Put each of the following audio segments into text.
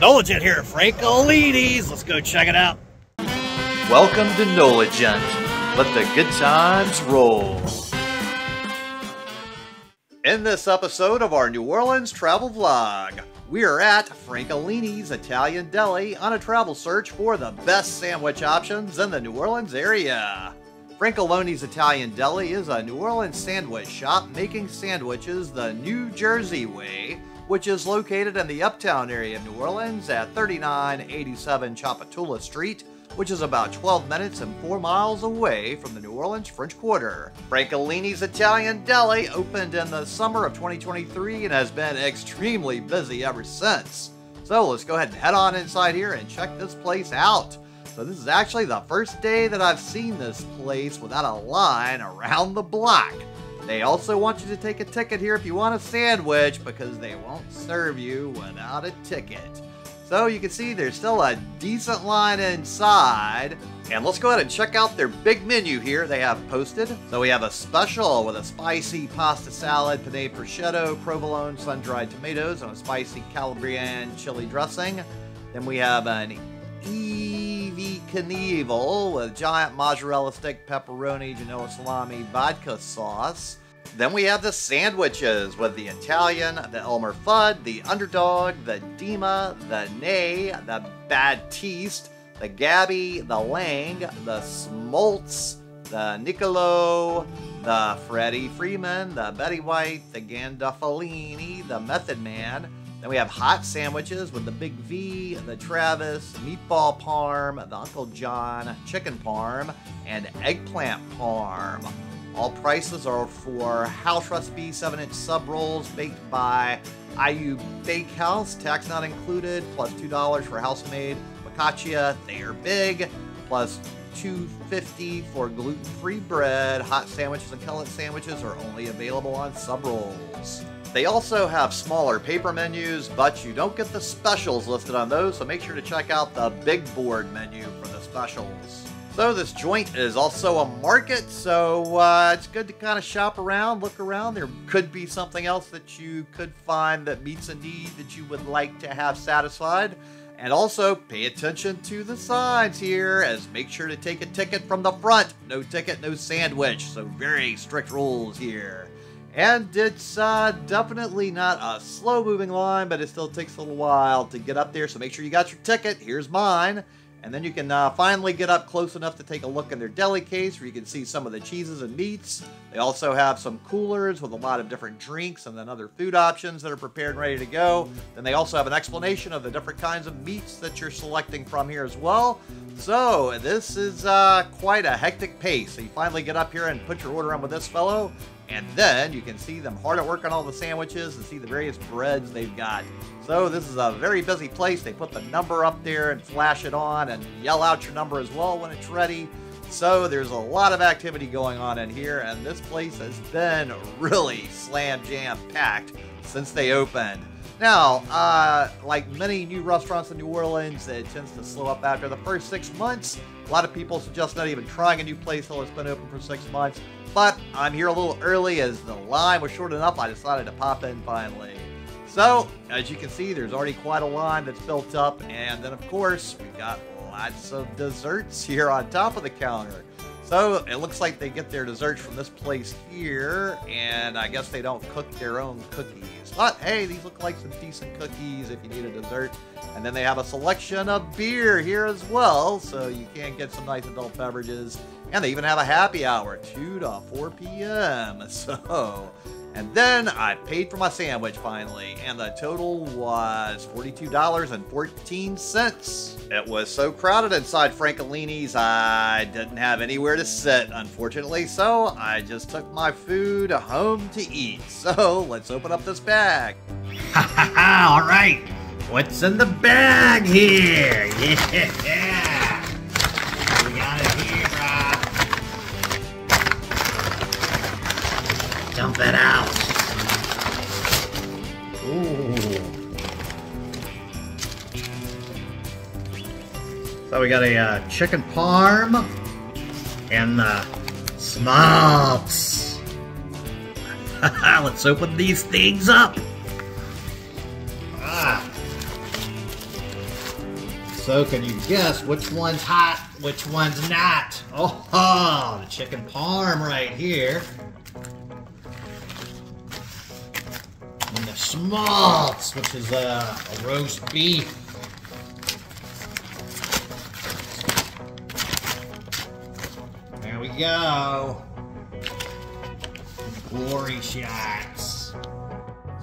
NOLA Gent here at Francolini's. Let's go check it out. Welcome to NOLA Gent. Let the good times roll. In this episode of our New Orleans travel vlog, we are at Francolini's Italian Deli on a travel search for the best sandwich options in the New Orleans area. Francolini's Italian Deli is a New Orleans sandwich shop making sandwiches the New Jersey way, which is located in the Uptown area of New Orleans at 3987 Tchoupitoulas Street, which is about 12 minutes and 4 miles away from the New Orleans French Quarter. Francolini's Italian Deli opened in the summer of 2023 and has been extremely busy ever since. So let's go ahead and head on inside here and check this place out. So this is actually the first day that I've seen this place without a line around the block. They also want you to take a ticket here if you want a sandwich, because they won't serve you without a ticket. So you can see there's still a decent line inside. And let's go ahead and check out their big menu here they have posted. So we have a special with a spicy pasta salad, penne prosciutto, provolone, sun-dried tomatoes, and a spicy Calabrian chili dressing. Then we have an Knievel with giant mozzarella stick, pepperoni, Genoa salami, vodka sauce. Then we have the sandwiches with the Italian, the Elmer Fudd, the Underdog, the Dima, the Ney, the Baptiste, the Gabby, the Lang, the Smoltz, the Niccolo, the Freddie Freeman, the Betty White, the Gandolfini, the Method Man. Then we have hot sandwiches with the Big V, the Travis, meatball parm, the Uncle John, chicken parm, and eggplant parm. All prices are for house recipe 7-inch sub rolls baked by IU Bakehouse, tax not included, plus $2 for house-made focaccia, they are big, plus $2.50 for gluten-free bread. Hot sandwiches and cutlet sandwiches are only available on sub rolls. They also have smaller paper menus, but you don't get the specials listed on those, so make sure to check out the big board menu for the specials. So this joint is also a market, so it's good to kind of shop around, look around. There could be something else that you could find that meets a need that you would like to have satisfied. And also pay attention to the signs here, as make sure to take a ticket from the front. No ticket, no sandwich, so very strict rules here. And it's definitely not a slow-moving line, but it still takes a little while to get up there, so make sure you got your ticket. Here's mine. And then you can finally get up close enough to take a look in their deli case, where you can see some of the cheeses and meats. They also have some coolers with a lot of different drinks and then other food options that are prepared and ready to go. Then they also have an explanation of the different kinds of meats that you're selecting from here as well. So this is quite a hectic pace. So you finally get up here and put your order on with this fellow. And then you can see them hard at work on all the sandwiches and see the various breads they've got. So this is a very busy place. They put the number up there and flash it on and yell out your number as well when it's ready. So there's a lot of activity going on in here, and this place has been really slam jam packed since they opened. Now, like many new restaurants in New Orleans, it tends to slow up after the first 6 months. A lot of people suggest not even trying a new place till it's been open for 6 months. But I'm here a little early, as the line was short enough, I decided to pop in finally. So, as you can see, there's already quite a line that's built up. And then, of course, we've got lots of desserts here on top of the counter. So, it looks like they get their desserts from this place here. And I guess they don't cook their own cookies. But, hey, these look like some decent cookies if you need a dessert. And then they have a selection of beer here as well, so you can get some nice adult beverages. And they even have a happy hour, 2 to 4 p.m. So, and then I paid for my sandwich finally, and the total was $42.14. It was so crowded inside Francolini's, I didn't have anywhere to sit, unfortunately, so I just took my food home to eat. So, let's open up this bag. Ha ha ha, all right. What's in the bag here? Yeah! We got it here, Rob. Dump it out. Ooh. So we got a chicken parm and Smoltz. Let's open these things up. So can you guess which one's hot, which one's not? Oh, the chicken parm right here. And the Schmaltz, which is a roast beef. There we go. Glory shots.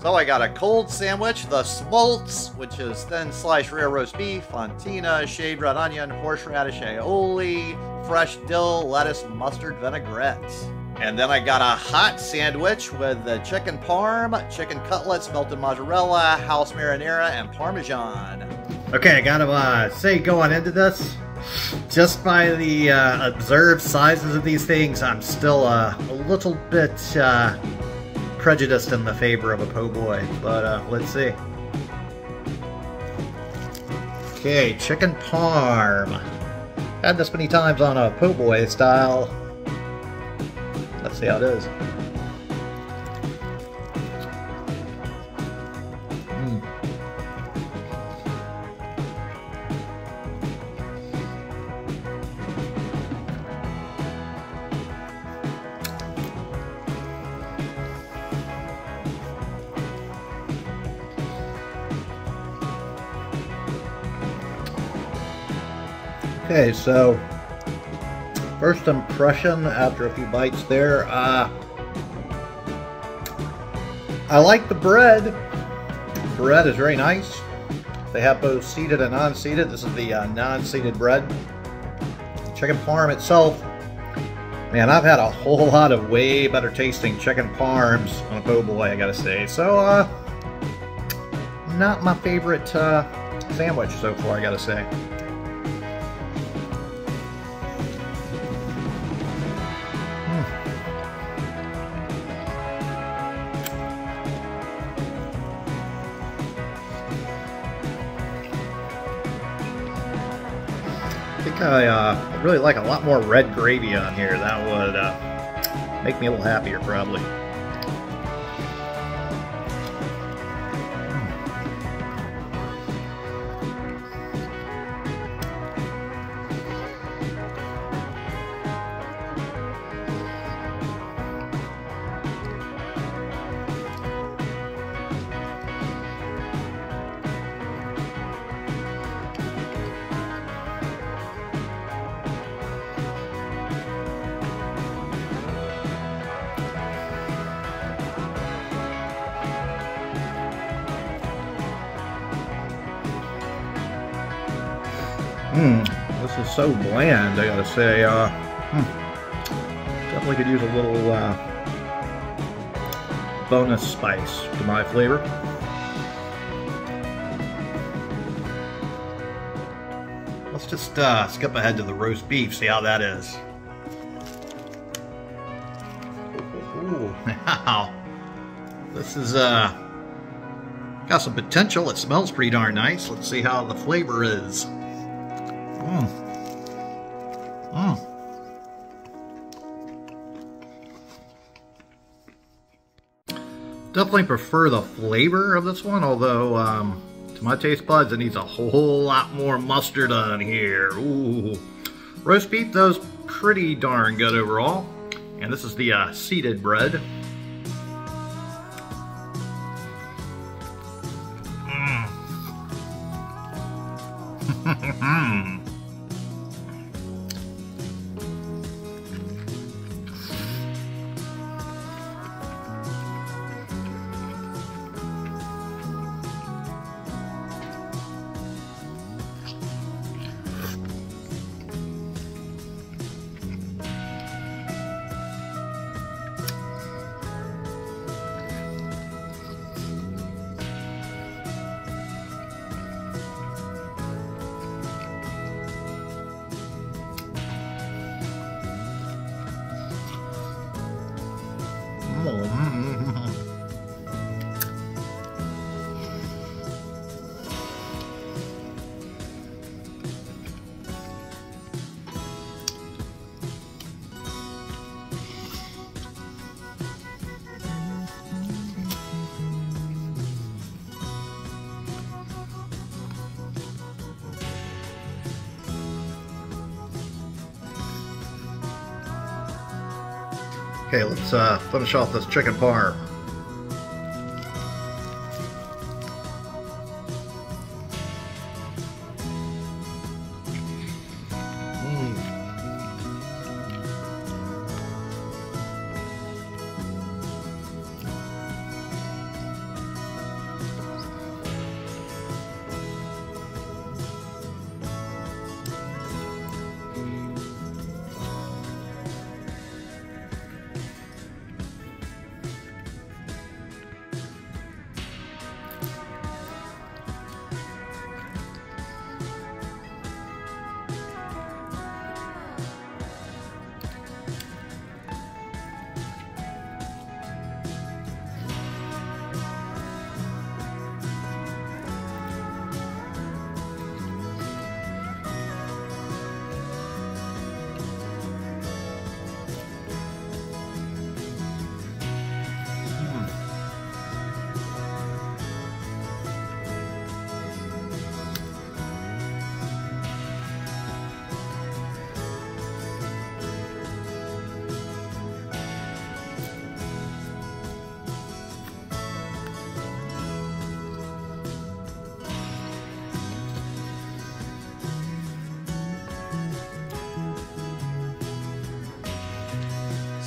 So I got a cold sandwich, the Smoltz, which is thin sliced rare roast beef, fontina, shaved red onion, horseradish aioli, fresh dill, lettuce, mustard, vinaigrette. And then I got a hot sandwich with the chicken parm, chicken cutlets, melted mozzarella, house marinara, and parmesan. Okay, I gotta say going into this, just by the observed sizes of these things, I'm still a little bit prejudiced in the favor of a po' boy, but let's see. Okay, chicken parm. Had this many times on a po' boy style. Let's see how it is. Okay, so first impression after a few bites there, I like the bread. Bread is very nice. They have both seeded and non-seeded. This is the non-seeded bread. Chicken parm itself, man, I've had a whole lot of way better tasting chicken parms on a po' boy, I gotta say. So, not my favorite sandwich so far, I gotta say. I really like a lot more red gravy on here. That would make me a little happier, probably. This is so bland, I gotta say. Definitely could use a little bonus spice to my flavor. Let's just skip ahead to the roast beef, see how that is. Ooh, wow. This is got some potential. It smells pretty darn nice. Let's see how the flavor is. Definitely prefer the flavor of this one, although to my taste buds it needs a whole lot more mustard on here. Ooh. Roast beef though is pretty darn good overall, and this is the seeded bread. Okay, let's finish off this chicken parm.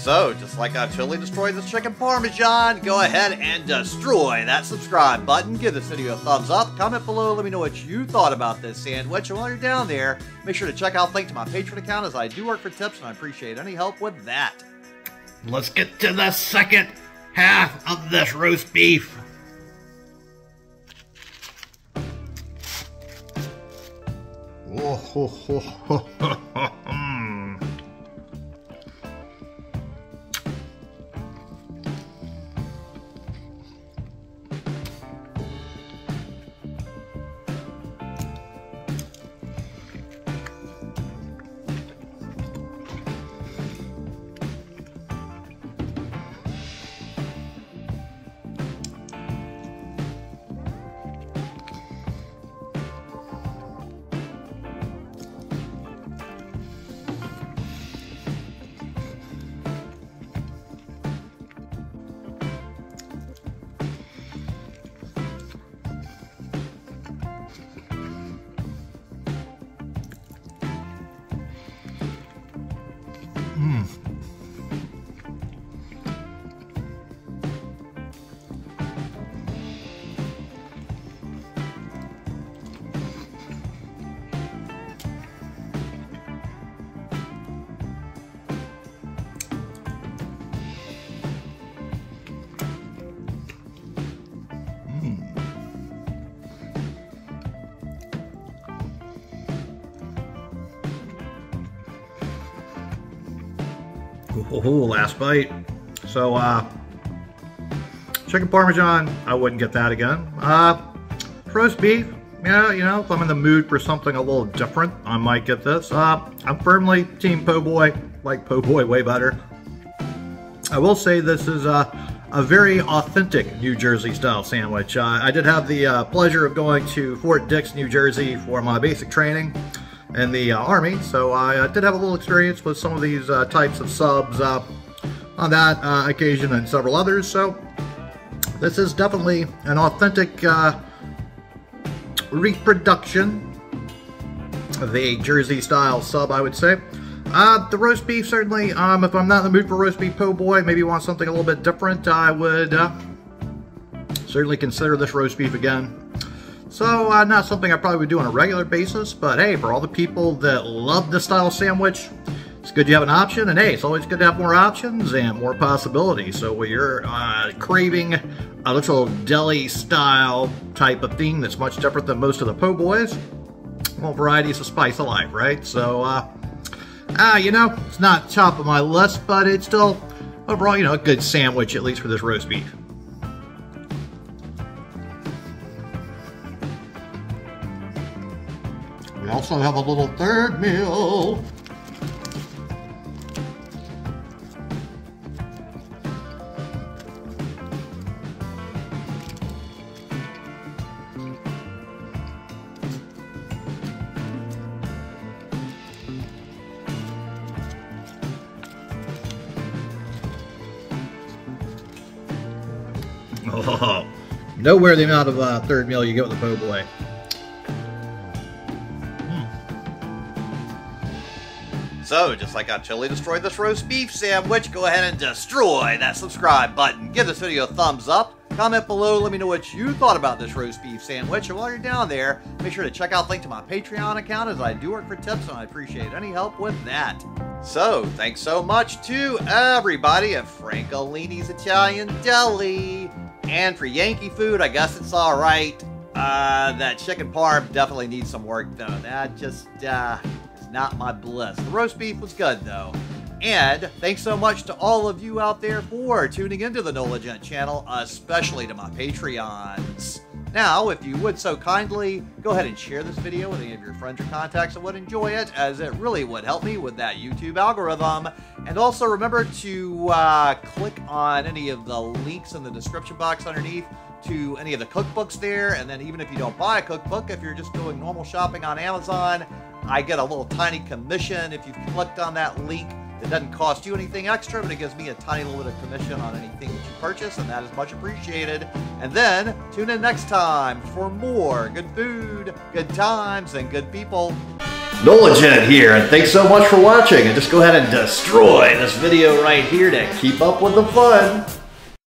So, just like I've totally destroyed this chicken parmesan, go ahead and destroy that subscribe button. Give this video a thumbs up. Comment below. Let me know what you thought about this sandwich. And while you're down there, make sure to check out the link to my Patreon account, as I do work for tips and I appreciate any help with that. Let's get to the second half of this roast beef. Oh, ho, ho, ho, ho, ho. Ooh, last bite. So, chicken parmesan, I wouldn't get that again. Roast beef, yeah, you know, if I'm in the mood for something a little different, I might get this. I'm firmly team po' boy. Like po' boy way better. I will say this is a very authentic New Jersey style sandwich. I did have the pleasure of going to Fort Dix, New Jersey for my basic training in the Army, so I did have a little experience with some of these types of subs on that occasion and several others, so this is definitely an authentic reproduction of the Jersey-style sub, I would say. The roast beef, certainly, if I'm not in the mood for roast beef po' boy, maybe want something a little bit different, I would certainly consider this roast beef again. So, not something I probably would do on a regular basis, but hey, for all the people that love this style sandwich, it's good you have an option, and hey, it's always good to have more options and more possibilities. So, when you're craving a little deli-style type of thing that's much different than most of the po' boys, well, variety is the spice of life, right? So, you know, it's not top of my list, but it's still, overall, you know, a good sandwich, at least for this roast beef. We also have a little third meal. Oh, nowhere the amount of third meal you get with a po' boy. So, just like how Chili destroyed this roast beef sandwich, go ahead and destroy that subscribe button. Give this video a thumbs up. Comment below, let me know what you thought about this roast beef sandwich. And while you're down there, make sure to check out the link to my Patreon account, as I do work for tips and I appreciate any help with that. So, thanks so much to everybody at Francolini's Italian Deli. And for Yankee food, I guess it's alright. That chicken parm definitely needs some work though. That just, is not my bliss. The roast beef was good though. And thanks so much to all of you out there for tuning into the NOLA Gent channel, especially to my Patreons. Now, if you would so kindly, go ahead and share this video with any of your friends or contacts that would enjoy it, as it really would help me with that YouTube algorithm. And also remember to click on any of the links in the description box underneath to any of the cookbooks there. And then even if you don't buy a cookbook, if you're just doing normal shopping on Amazon, I get a little tiny commission if you've clicked on that link. It doesn't cost you anything extra, but it gives me a tiny little bit of commission on anything that you purchase, and that is much appreciated. And then, tune in next time for more good food, good times, and good people. NOLA Gent here, and thanks so much for watching. And just go ahead and destroy this video right here to keep up with the fun.